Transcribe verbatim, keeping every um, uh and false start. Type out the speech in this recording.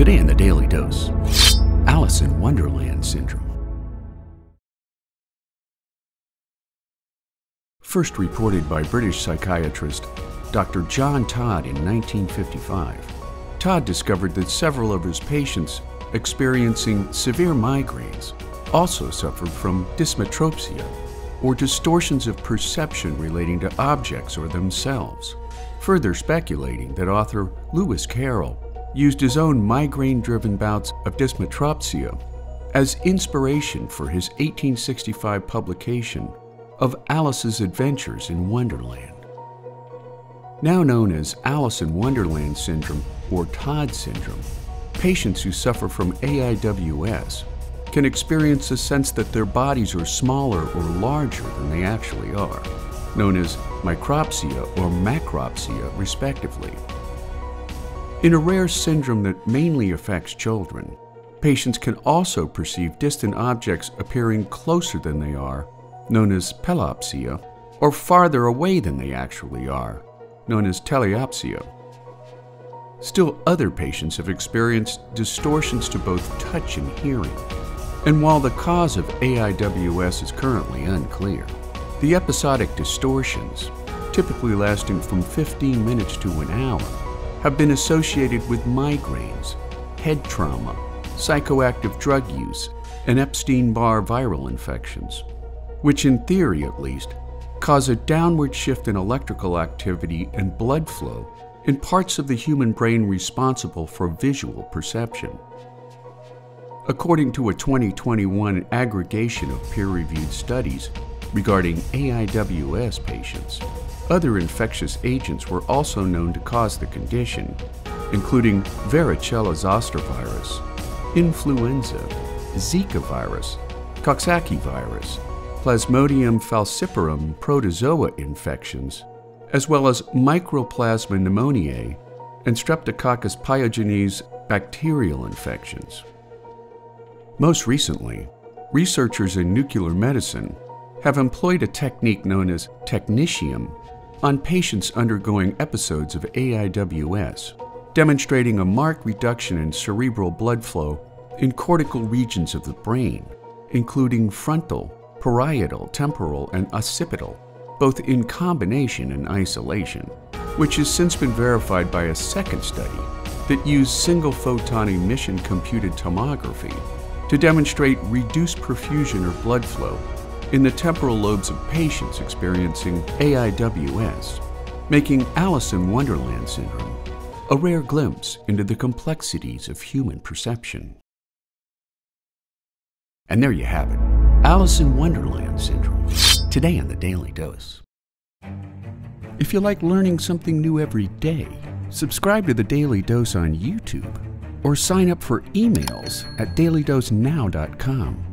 Today in the Daily Dose, Alice in Wonderland Syndrome. First reported by British psychiatrist Doctor John Todd in nineteen fifty-five, Todd discovered that several of his patients experiencing severe migraines also suffered from dysmetropsia, or distortions of perception relating to objects or themselves, further speculating that author Lewis Carroll used his own migraine-driven bouts of dysmetropsia as inspiration for his eighteen sixty-five publication of Alice's Adventures in Wonderland. Now known as Alice in Wonderland Syndrome or Todd Syndrome, patients who suffer from A I W S can experience a sense that their bodies are smaller or larger than they actually are, known as micropsia or macropsia, respectively. In a rare syndrome that mainly affects children, patients can also perceive distant objects appearing closer than they are, known as pelopsia, or farther away than they actually are, known as teleopsia. Still, other patients have experienced distortions to both touch and hearing, and while the cause of A I W S is currently unclear, the episodic distortions, typically lasting from fifteen minutes to an hour, have been associated with migraines, head trauma, psychoactive drug use, and Epstein-Barr viral infections, which in theory at least, cause a downward shift in electrical activity and blood flow in parts of the human brain responsible for visual perception. According to a twenty twenty-one aggregation of peer-reviewed studies regarding A I W S patients, other infectious agents were also known to cause the condition, including Varicella zoster virus, influenza, Zika virus, Coxsackie virus, Plasmodium falciparum protozoa infections, as well as Mycoplasma pneumoniae and Streptococcus pyogenes bacterial infections. Most recently, researchers in nuclear medicine have employed a technique known as technetium on patients undergoing episodes of A I W S, demonstrating a marked reduction in cerebral blood flow in cortical regions of the brain, including frontal, parietal, temporal, and occipital, both in combination and isolation, which has since been verified by a second study that used single photon emission computed tomography to demonstrate reduced perfusion or blood flow in the temporal lobes of patients experiencing A I W S, making Alice in Wonderland Syndrome a rare glimpse into the complexities of human perception. And there you have it, Alice in Wonderland Syndrome, today on the Daily Dose. If you like learning something new every day, subscribe to the Daily Dose on YouTube or sign up for emails at daily dose now dot com.